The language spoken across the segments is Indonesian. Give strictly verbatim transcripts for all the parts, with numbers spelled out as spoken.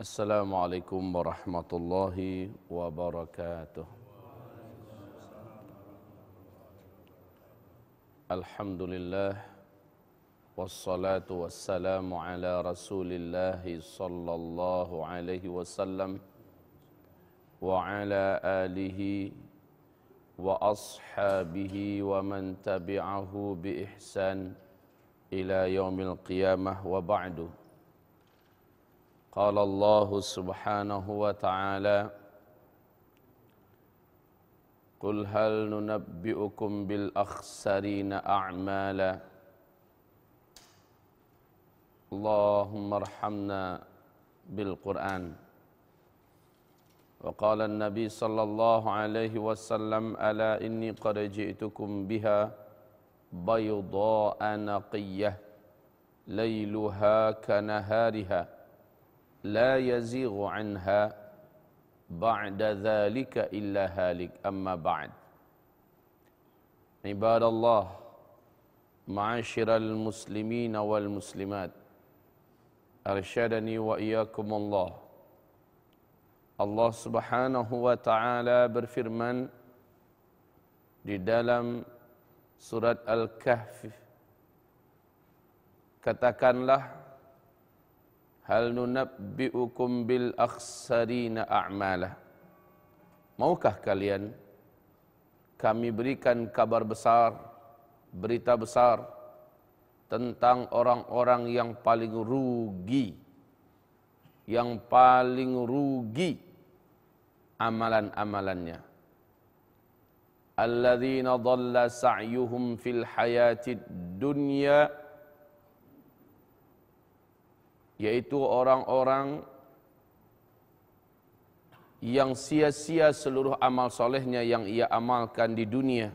Assalamualaikum warahmatullahi wabarakatuh. Alhamdulillah, wassalatu wassalamu ala rasulillahi sallallahu alaihi wasallam wa ala alihi wa ashabihi wa man tabi'ahu bi ihsan ila yaumil qiyamah wa ba'du. Qala Allah subhanahu wa ta'ala, Qul hal nunabbi'ukum bil akhsarina a'mala, Allahumma arhamna bil Qur'an. Wa qala an-nabi sallallahu alaihi wasallam, Ala inni qad ji'tukum biha bayda'a naqiyah, layluha kanahariha, la yazighu anha ba'da dhalika illa halik. Amma ba'd. Ibadallah, ma'asyiral muslimin wal muslimat, arsyadani wa iyyakumullah. Allah subhanahu wa ta'ala berfirman di dalam surat Al-Kahfi, katakanlah, hal nunabbi'ukum bil akhsarina a'mala, maukah kalian kami berikan kabar besar, berita besar tentang orang-orang yang paling rugi, yang paling rugi amalan-amalannya. Alladzina dhalla sa'yuhum fil hayatid dunya, yaitu orang-orang yang sia-sia seluruh amal solehnya yang ia amalkan di dunia.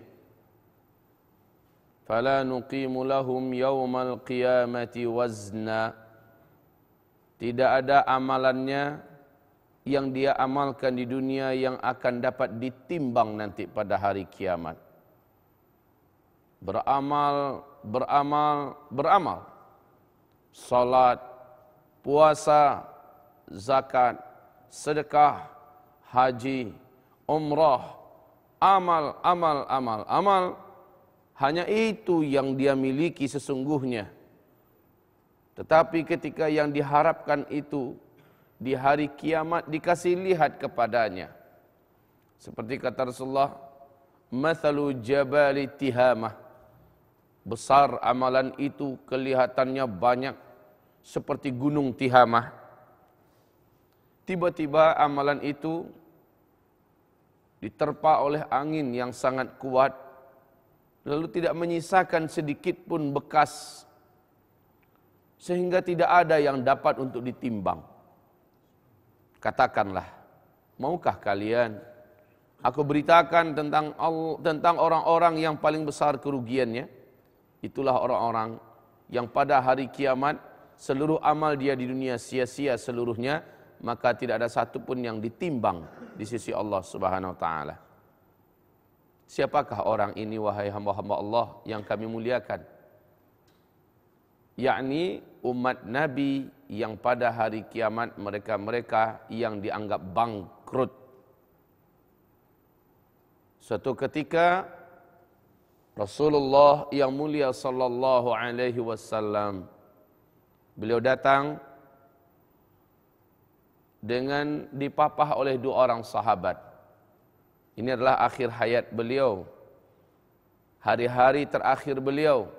Fala nuqimu lahum yawmal qiyamati wazna, tidak ada amalannya yang dia amalkan di dunia yang akan dapat ditimbang nanti pada hari kiamat. Beramal, beramal, beramal, salat, puasa, zakat, sedekah, haji, umrah, amal, amal, amal, amal. Hanya itu yang dia miliki sesungguhnya. Tetapi ketika yang diharapkan itu di hari kiamat dikasih lihat kepadanya. Seperti kata Rasulullah, mathalu jabali tihamah, besar amalan itu kelihatannya banyak seperti gunung Tihamah. Tiba-tiba amalan itu diterpa oleh angin yang sangat kuat, lalu tidak menyisakan sedikit pun bekas, sehingga tidak ada yang dapat untuk ditimbang. Katakanlah, maukah kalian aku beritakan tentang tentang orang-orang yang paling besar kerugiannya? Itulah orang-orang yang pada hari kiamat seluruh amal dia di dunia sia-sia seluruhnya, maka tidak ada satu pun yang ditimbang di sisi Allah Subhanahu wa taala. Siapakah orang ini, wahai hamba-hamba Allah yang kami muliakan? Yakni umat Nabi yang pada hari kiamat mereka-mereka yang dianggap bangkrut. Suatu ketika Rasulullah yang mulia sallallahu alaihi wasallam, beliau datang dengan dipapah oleh dua orang sahabat. Ini adalah akhir hayat beliau, hari-hari terakhir beliau.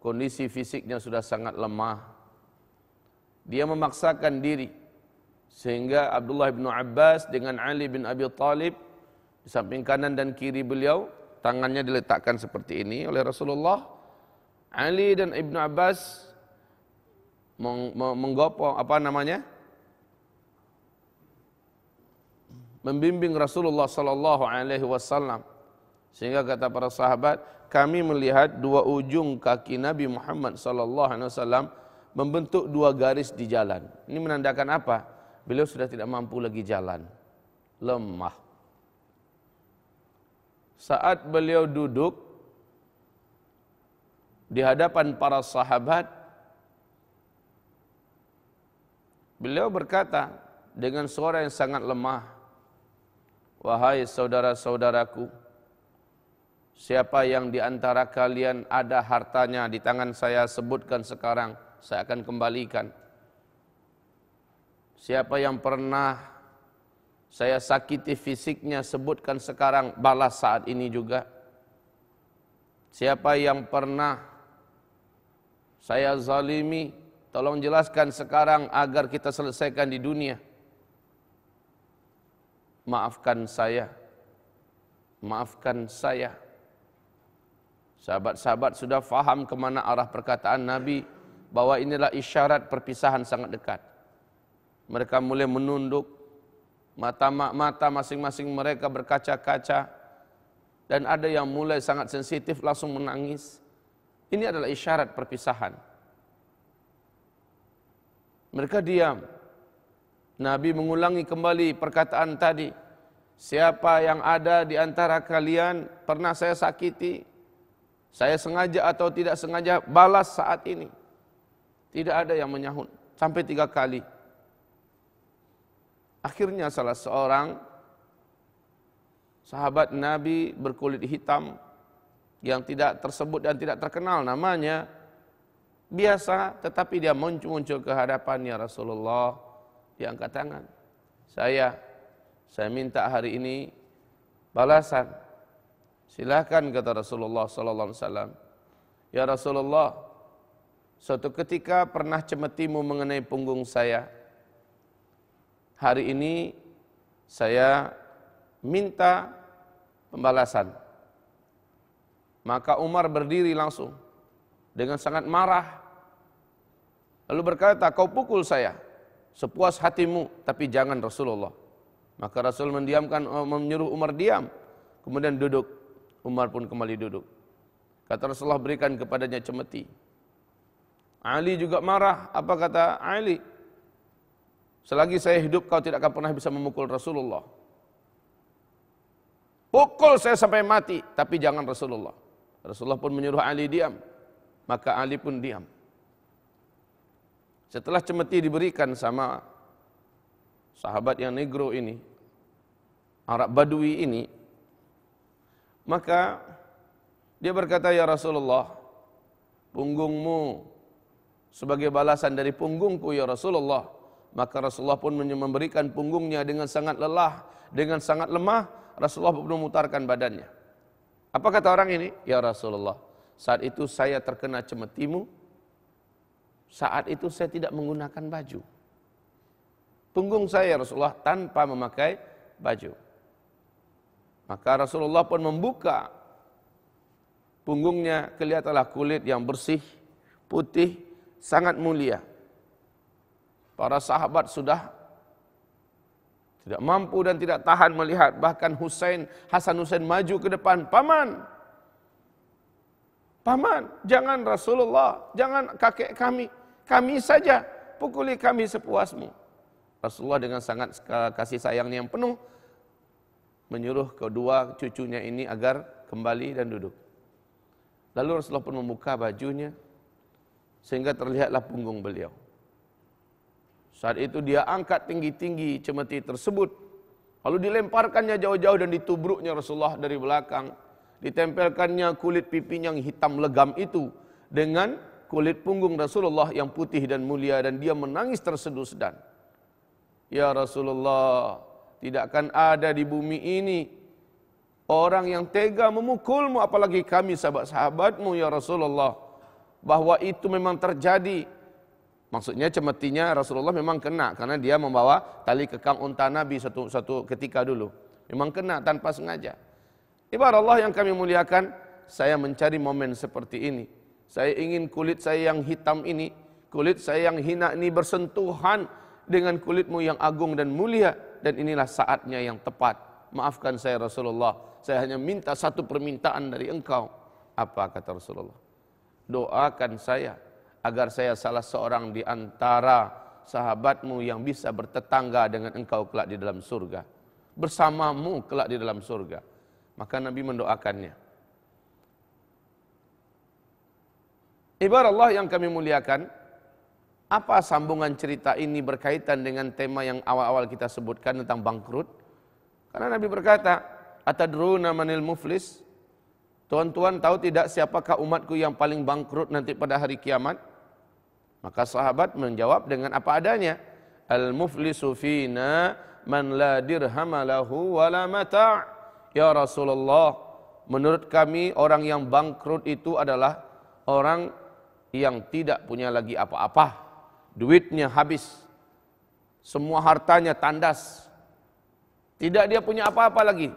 Kondisi fisiknya sudah sangat lemah. Dia memaksakan diri, sehingga Abdullah bin Abbas dengan Ali bin Abi Talib di samping kanan dan kiri beliau, tangannya diletakkan seperti ini oleh Rasulullah. Ali dan Ibn Abbas menggopong, apa namanya, membimbing Rasulullah sallallahu alaihi wasallam, sehingga kata para sahabat, kami melihat dua ujung kaki Nabi Muhammad sallallahu alaihi wasallam membentuk dua garis di jalan. Ini menandakan apa? Beliau sudah tidak mampu lagi jalan, lemah. Saat beliau duduk di hadapan para sahabat, beliau berkata, dengan suara yang sangat lemah, "Wahai saudara-saudaraku, siapa yang di antara kalian ada hartanya di tangan saya, sebutkan sekarang, saya akan kembalikan. Siapa yang pernah saya sakiti fisiknya, sebutkan sekarang, balas saat ini juga. Siapa yang pernah saya zalimi, tolong jelaskan sekarang agar kita selesaikan di dunia. Maafkan saya, maafkan saya." Sahabat-sahabat sudah faham kemana arah perkataan Nabi, bahwa inilah isyarat perpisahan sangat dekat. Mereka mulai menunduk, mata-mata masing-masing mereka berkaca-kaca, dan ada yang mulai sangat sensitif langsung menangis. Ini adalah isyarat perpisahan. Mereka diam. Nabi mengulangi kembali perkataan tadi, "Siapa yang ada di antara kalian pernah saya sakiti, saya sengaja atau tidak sengaja, balas saat ini." Tidak ada yang menyahut, sampai tiga kali. Akhirnya salah seorang sahabat Nabi berkulit hitam, yang tidak tersebut dan tidak terkenal namanya, biasa, tetapi dia muncul-muncul ke hadapannya Rasulullah, diangkat tangan. Saya, saya minta hari ini balasan." "Silakan," kata Rasulullah sallallahu alaihi wasallam. "Ya Rasulullah, suatu ketika pernah cemetimu mengenai punggung saya. Hari ini saya minta pembalasan." Maka Umar berdiri langsung dengan sangat marah, lalu berkata, "Kau pukul saya sepuas hatimu, tapi jangan Rasulullah." Maka Rasul mendiamkan, menyuruh Umar diam, kemudian duduk. Umar pun kembali duduk. Kata Rasulullah, "Berikan kepadanya cemeti." Ali juga marah. Apa kata Ali? "Selagi saya hidup kau tidak akan pernah bisa memukul Rasulullah. Pukul saya sampai mati, tapi jangan Rasulullah." Rasulullah pun menyuruh Ali diam. Maka Ali pun diam. Setelah cemeti diberikan sama sahabat yang negro ini, Arab Badui ini, maka dia berkata, "Ya Rasulullah, punggungmu sebagai balasan dari punggungku, ya Rasulullah." Maka Rasulullah pun memberikan punggungnya dengan sangat lelah, dengan sangat lemah. Rasulullah pun memutarkan badannya. Apa kata orang ini? "Ya Rasulullah, saat itu saya terkena cemetimu. Saat itu saya tidak menggunakan baju. Punggung saya, Rasulullah, tanpa memakai baju." Maka Rasulullah pun membuka punggungnya, kelihatanlah kulit yang bersih, putih, sangat mulia. Para sahabat sudah tidak mampu dan tidak tahan melihat. Bahkan Husain, Hasan Husain maju ke depan, "Paman, paman, jangan Rasulullah, jangan kakek kami, kami saja, pukuli kami sepuasmu." Rasulullah dengan sangat kasih sayangnya yang penuh, menyuruh kedua cucunya ini agar kembali dan duduk. Lalu Rasulullah pun membuka bajunya, sehingga terlihatlah punggung beliau. Saat itu dia angkat tinggi-tinggi cemeti tersebut, lalu dilemparkannya jauh-jauh dan ditubruknya Rasulullah dari belakang. Ditempelkannya kulit pipinya yang hitam legam itu dengan kulit punggung Rasulullah yang putih dan mulia, dan dia menangis terseduh-sedan. "Ya Rasulullah, tidak akan ada di bumi ini orang yang tega memukulmu, apalagi kami sahabat-sahabatmu, ya Rasulullah." Bahwa itu memang terjadi. Maksudnya cemetinya Rasulullah memang kena, karena dia membawa tali kekang unta Nabi satu, satu ketika dulu. Memang kena tanpa sengaja. Ibarallah yang kami muliakan, saya mencari momen seperti ini. Saya ingin kulit saya yang hitam ini, kulit saya yang hina ini bersentuhan dengan kulitmu yang agung dan mulia. Dan inilah saatnya yang tepat. Maafkan saya Rasulullah, saya hanya minta satu permintaan dari engkau. Apa kata Rasulullah? Doakan saya agar saya salah seorang di antara sahabatmu yang bisa bertetangga dengan engkau kelak di dalam surga, bersamamu kelak di dalam surga. Maka Nabi mendoakannya. Ibarat Allah yang kami muliakan, Apa sambungan cerita ini berkaitan dengan tema yang awal-awal kita sebutkan tentang bangkrut? Karena Nabi berkata, atadruna manil muflis? Tuan-tuan tahu tidak siapakah umatku yang paling bangkrut nanti pada hari kiamat? Maka sahabat menjawab dengan apa adanya. Al-muflisu fina man la dirhama lahu wa la mata'. Ya Rasulullah, menurut kami orang yang bangkrut itu adalah orang yang tidak punya lagi apa-apa. Duitnya habis, semua hartanya tandas, tidak dia punya apa-apa lagi.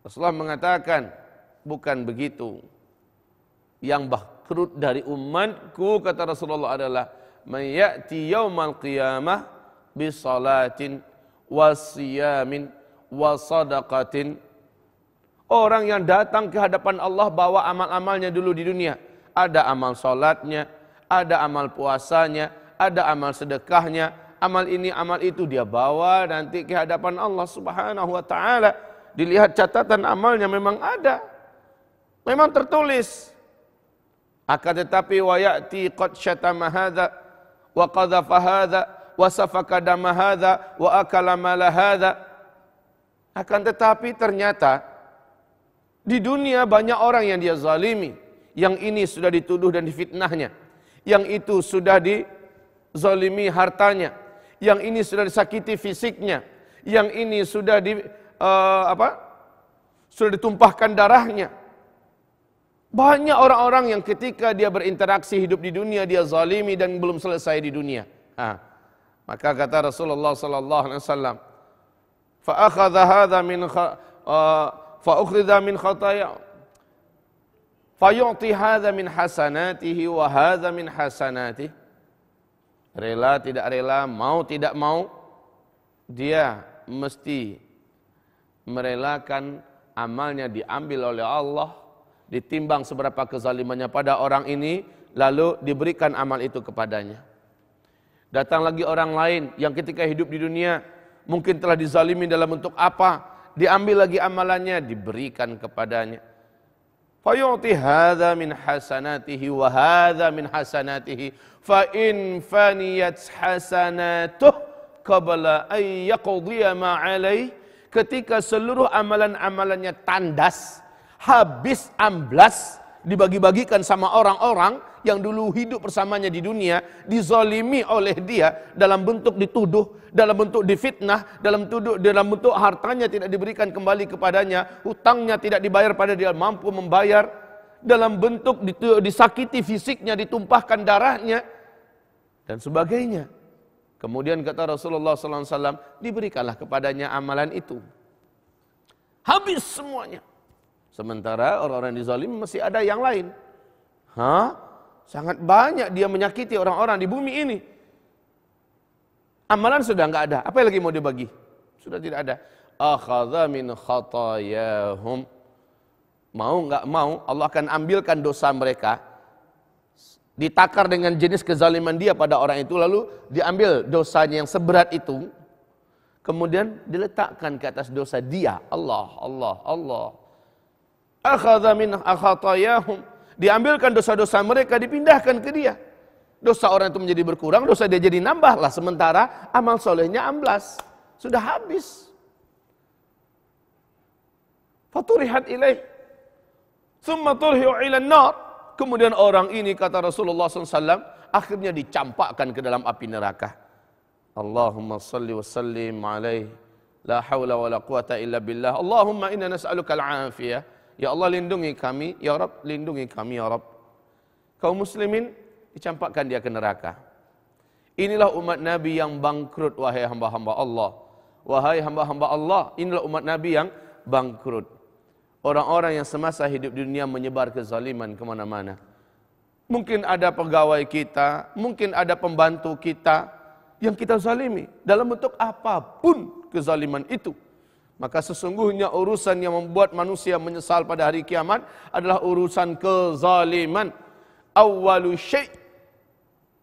Rasulullah mengatakan, bukan begitu. Yang bangkrut dari umatku, kata Rasulullah, adalah mayati yaumal qiyamah bisalatin wasiyamin wasadaqatin. Orang yang datang ke hadapan Allah bawa amal-amalnya dulu di dunia. Ada amal salatnya, ada amal puasanya, ada amal sedekahnya, amal ini, amal itu dia bawa nanti ke hadapan Allah Subhanahu wa taala. Dilihat catatan amalnya memang ada. Memang tertulis. Akan tetapi wa ya'ti qad syatama hadza wa qadhafa hadza wa safaka dama hadza wa akala mala hadza. Akan tetapi ternyata di dunia banyak orang yang dia zalimi. Yang ini sudah dituduh dan difitnahnya. Yang itu sudah dizalimi hartanya. Yang ini sudah disakiti fisiknya. Yang ini sudah di uh, apa? Sudah ditumpahkan darahnya. Banyak orang-orang yang ketika dia berinteraksi hidup di dunia dia zalimi dan belum selesai di dunia. Nah, maka kata Rasulullah sallallahu alaihi wasallam, fa akhadha hadha min fa ukhridha min khataya. Fayu'ti hadza min hasanatihi wa hadza min hasanatihi. Rela tidak rela, mau tidak mau, dia mesti merelakan amalnya diambil oleh Allah, ditimbang seberapa kezalimannya pada orang ini, lalu diberikan amal itu kepadanya. Datang lagi orang lain yang ketika hidup di dunia mungkin telah dizalimi dalam bentuk apa, diambil lagi amalannya, diberikan kepadanya. Fayu'ti hadza min hasanatihi wa hadza min hasanatihi fa in faniyat hasanatuh qabla ay yaqdiya ma alaihi. Ketika seluruh amalan-amalannya tandas, habis, amblas, dibagi-bagikan sama orang-orang yang dulu hidup bersamanya di dunia, dizalimi oleh dia dalam bentuk dituduh, dalam bentuk difitnah, dalam tuduh, dalam bentuk hartanya tidak diberikan kembali kepadanya, hutangnya tidak dibayar pada dia mampu membayar, dalam bentuk disakiti fisiknya, ditumpahkan darahnya dan sebagainya. Kemudian kata Rasulullah sallallahu alaihi wasallam, diberikanlah kepadanya amalan itu. Habis semuanya. Sementara orang-orang dizalim masih ada yang lain. Hah? Sangat banyak dia menyakiti orang-orang di bumi ini. Amalan sudah enggak ada. Apa yang lagi mau dibagi? Sudah tidak ada. Akhadha min khatayahum. Mau enggak mau, Allah akan ambilkan dosa mereka. Ditakar dengan jenis kezaliman dia pada orang itu. Lalu diambil dosanya yang seberat itu. Kemudian diletakkan ke atas dosa dia. Allah, Allah, Allah. Akhadha min khatayahum. Diambilkan dosa-dosa mereka, dipindahkan ke dia. Dosa orang itu menjadi berkurang, dosa dia jadi nambahlah. Sementara amal solehnya amblas. Sudah habis. Faturihat ilaih. Thumma turhiu ilan nar. Kemudian orang ini, kata Rasulullah sallallahu alaihi wasallam, akhirnya dicampakkan ke dalam api neraka. Allahumma salli wa sallim alaih. La hawla wa la quwata illa billah. Allahumma inna nas'aluka al-afiyah. Ya Allah, lindungi kami. Ya Rabb, lindungi kami. Ya Rabb. Kaum muslimin, dicampakkan dia ke neraka. Inilah umat Nabi yang bangkrut, wahai hamba-hamba Allah. Wahai hamba-hamba Allah, inilah umat Nabi yang bangkrut. Orang-orang yang semasa hidup di dunia menyebar kezaliman kemana-mana. Mungkin ada pegawai kita, mungkin ada pembantu kita yang kita zalimi. Dalam bentuk apapun kezaliman itu. Maka sesungguhnya urusan yang membuat manusia menyesal pada hari kiamat adalah urusan kezaliman. Awwalu syai'.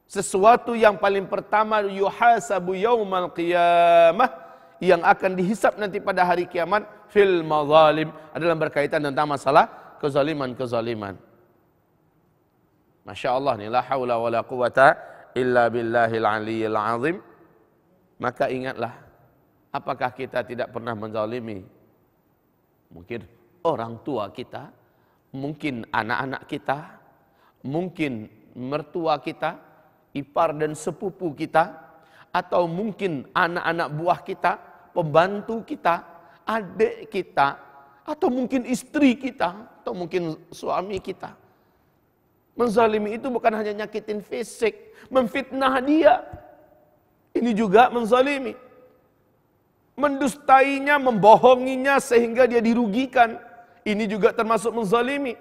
Sesuatu yang paling pertama yuhasabu yaumal qiyamah, yang akan dihisap nanti pada hari kiamat fil mazalim, adalah berkaitan tentang masalah kezaliman-kezaliman. Masya Allah, la haula wa la quwata illa billahil aliyyil azim, maka ingatlah, apakah kita tidak pernah menzalimi mungkin orang tua kita, mungkin anak-anak kita, mungkin mertua kita, ipar dan sepupu kita, atau mungkin anak-anak buah kita, pembantu kita, adik kita, atau mungkin istri kita, atau mungkin suami kita. Menzalimi itu bukan hanya nyakitin fisik, memfitnah dia, ini juga menzalimi. Mendustainya, membohonginya sehingga dia dirugikan, ini juga termasuk menzalimi.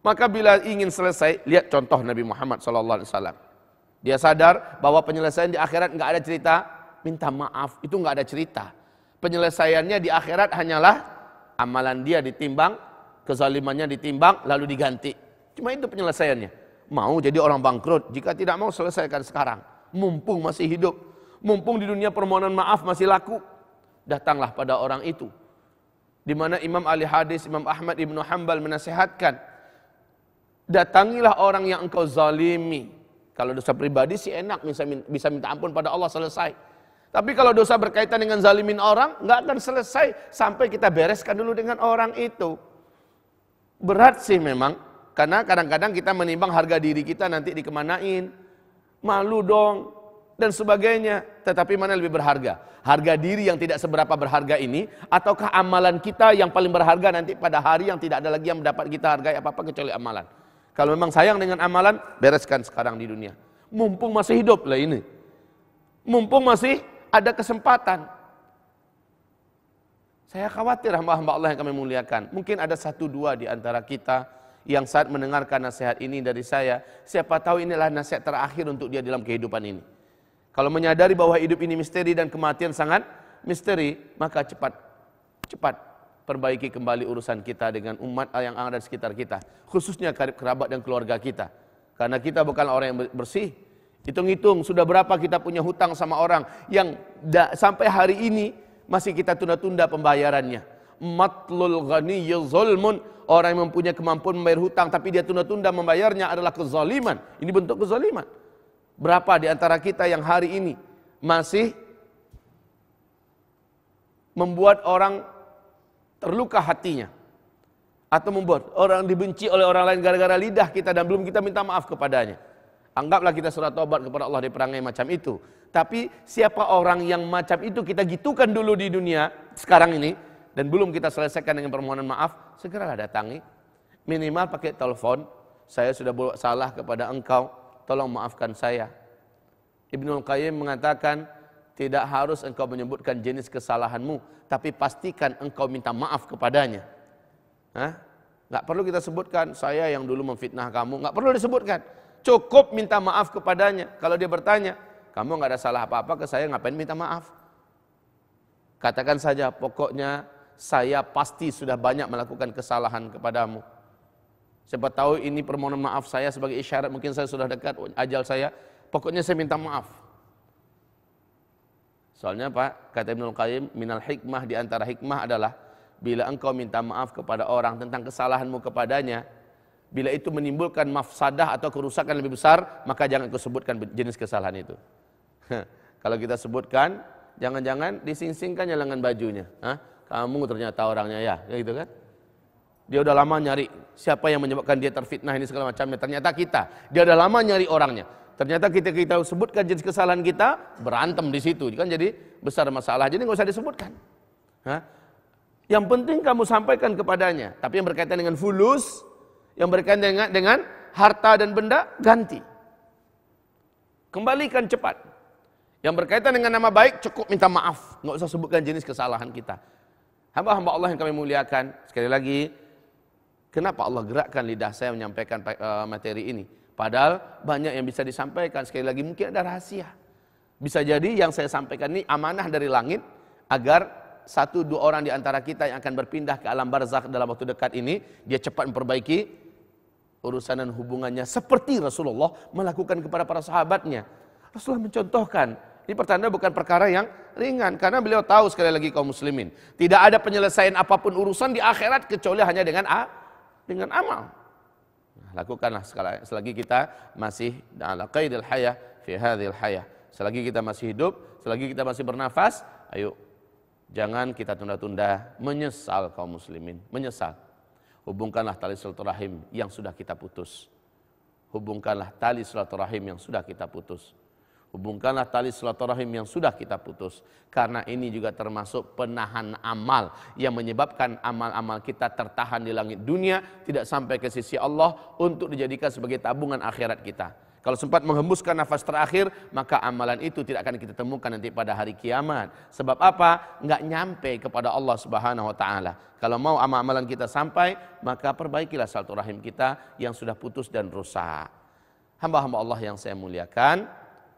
Maka bila ingin selesai, lihat contoh Nabi Muhammad shallallahu alaihi wasallam. Dia sadar bahwa penyelesaian di akhirat nggak ada cerita minta maaf, itu nggak ada cerita. Penyelesaiannya di akhirat hanyalah amalan dia ditimbang, kezalimannya ditimbang, lalu diganti. Cuma itu penyelesaiannya. Mau jadi orang bangkrut, jika tidak mau selesaikan sekarang. Mumpung masih hidup, mumpung di dunia permohonan maaf masih laku, datanglah pada orang itu. Di mana Imam Ahli Hadis, Imam Ahmad Ibnu Hanbal menasihatkan, datangilah orang yang engkau zalimi. Kalau dosa pribadi sih enak, bisa minta, bisa minta ampun pada Allah, selesai. Tapi kalau dosa berkaitan dengan zalimin orang, nggak akan selesai sampai kita bereskan dulu dengan orang itu. Berat sih memang, karena kadang-kadang kita menimbang harga diri kita nanti dikemanain, malu dong, dan sebagainya. Tetapi mana lebih berharga? Harga diri yang tidak seberapa berharga ini, ataukah amalan kita yang paling berharga nanti pada hari yang tidak ada lagi yang mendapat kita hargai apa-apa kecuali amalan. Kalau memang sayang dengan amalan, bereskan sekarang di dunia. Mumpung masih hidup lah ini. Mumpung masih ada kesempatan. Saya khawatir hamba-hamba Allah yang kami muliakan. Mungkin ada satu dua di antara kita yang saat mendengarkan nasihat ini dari saya, siapa tahu inilah nasihat terakhir untuk dia dalam kehidupan ini. Kalau menyadari bahwa hidup ini misteri dan kematian sangat misteri, maka cepat, cepat. Perbaiki kembali urusan kita dengan umat yang ada di sekitar kita, khususnya karib kerabat dan keluarga kita. Karena kita bukan orang yang bersih. Hitung-hitung sudah berapa kita punya hutang sama orang yang sampai hari ini masih kita tunda-tunda pembayarannya. Matlul ghaniyyu zulmun. Orang yang mempunyai kemampuan membayar hutang tapi dia tunda-tunda membayarnya adalah kezaliman. Ini bentuk kezaliman. Berapa di antara kita yang hari ini masih membuat orang terluka hatinya, atau membuat orang dibenci oleh orang lain gara-gara lidah kita dan belum kita minta maaf kepadanya. Anggaplah kita surat taubat kepada Allah dari perangai macam itu. Tapi siapa orang yang macam itu kita gitukan dulu di dunia sekarang ini, dan belum kita selesaikan dengan permohonan maaf, segeralah datangi. Minimal pakai telepon, saya sudah buat salah kepada engkau, tolong maafkan saya. Ibnul Qayyim mengatakan, tidak harus engkau menyebutkan jenis kesalahanmu, tapi pastikan engkau minta maaf kepadanya. Hah? Nggak perlu kita sebutkan, saya yang dulu memfitnah kamu, nggak perlu disebutkan. Cukup minta maaf kepadanya. Kalau dia bertanya, kamu nggak ada salah apa-apa ke saya, ngapain minta maaf? Katakan saja, pokoknya saya pasti sudah banyak melakukan kesalahan kepadamu. Siapa tahu ini permohonan maaf saya sebagai isyarat, mungkin saya sudah dekat ajal saya, pokoknya saya minta maaf. Soalnya Pak, kata Ibnul Qayyim, minal hikmah, di antara hikmah adalah bila engkau minta maaf kepada orang tentang kesalahanmu kepadanya, bila itu menimbulkan mafsadah atau kerusakan lebih besar, maka jangan kau sebutkan jenis kesalahan itu. Kalau kita sebutkan, jangan-jangan disingsingkan lengan bajunya. Hah? Kamu ternyata orangnya ya, ya gitu kan? Dia udah lama nyari siapa yang menyebabkan dia terfitnah ini segala macamnya. Ternyata kita, dia udah lama nyari orangnya. Ternyata kita kita sebutkan jenis kesalahan kita, berantem di situ, kan jadi besar masalah. Jadi nggak usah disebutkan. Hah? Yang penting kamu sampaikan kepadanya. Tapi yang berkaitan dengan fulus, yang berkaitan dengan, dengan harta dan benda, ganti. Kembalikan cepat. Yang berkaitan dengan nama baik, cukup minta maaf. Nggak usah sebutkan jenis kesalahan kita. Hamba-hamba Allah yang kami muliakan, sekali lagi, kenapa Allah gerakkan lidah saya menyampaikan materi ini? Padahal banyak yang bisa disampaikan. Sekali lagi mungkin ada rahasia. Bisa jadi yang saya sampaikan ini amanah dari langit, agar satu dua orang di antara kita yang akan berpindah ke alam barzakh dalam waktu dekat ini, dia cepat memperbaiki urusan dan hubungannya, seperti Rasulullah melakukan kepada para sahabatnya. Rasulullah mencontohkan. Ini pertanda bukan perkara yang ringan, karena beliau tahu, sekali lagi kaum muslimin, tidak ada penyelesaian apapun urusan di akhirat kecuali hanya dengan a, dengan amal. lakukanlah selagi kita masih ala qaidil hayah fi hadhil hayah. Selagi kita masih hidup, selagi kita masih bernafas, ayo jangan kita tunda-tunda. Menyesal kaum muslimin, menyesal. Hubungkanlah tali silaturahim yang sudah kita putus. Hubungkanlah tali silaturahim yang sudah kita putus. Hubungkanlah tali silaturahim yang sudah kita putus. Karena ini juga termasuk penahan amal yang menyebabkan amal-amal kita tertahan di langit dunia, tidak sampai ke sisi Allah untuk dijadikan sebagai tabungan akhirat kita. Kalau sempat menghembuskan nafas terakhir, maka amalan itu tidak akan kita temukan nanti pada hari kiamat. Sebab apa? Nggak nyampe kepada Allah Subhanahu wa Ta'ala. Kalau mau amal-amalan kita sampai, maka perbaikilah silaturahim kita yang sudah putus dan rusak. Hamba-hamba Allah yang saya muliakan,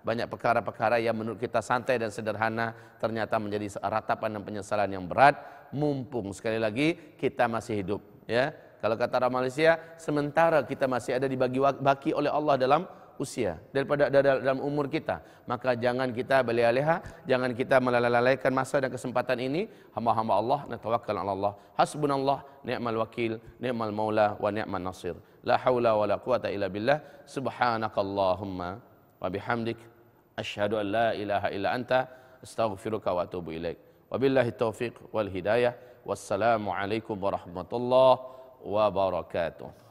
banyak perkara-perkara yang menurut kita santai dan sederhana ternyata menjadi ratapan dan penyesalan yang berat. Mumpung sekali lagi kita masih hidup, ya. Kalau kata orang Malaysia, sementara kita masih ada dibagi baki oleh Allah dalam usia, daripada dalam umur kita, maka jangan kita belia-leha, jangan kita melalaikan masa dan kesempatan ini. Hamba-hamba Allah, natawakal ala Allah. Hasbunallah ni'mal wakil, ni'mal maula wa ni'man nasir. La haula wa la quwata illa billah. Subhanakallahumma wa bihamdik, asyhadu an la ilaha illa anta astaghfiruka wa atubu ilaik. Wabillahi taufiq wal hidayah. Wassalamu alaikum warahmatullahi wabarakatuh.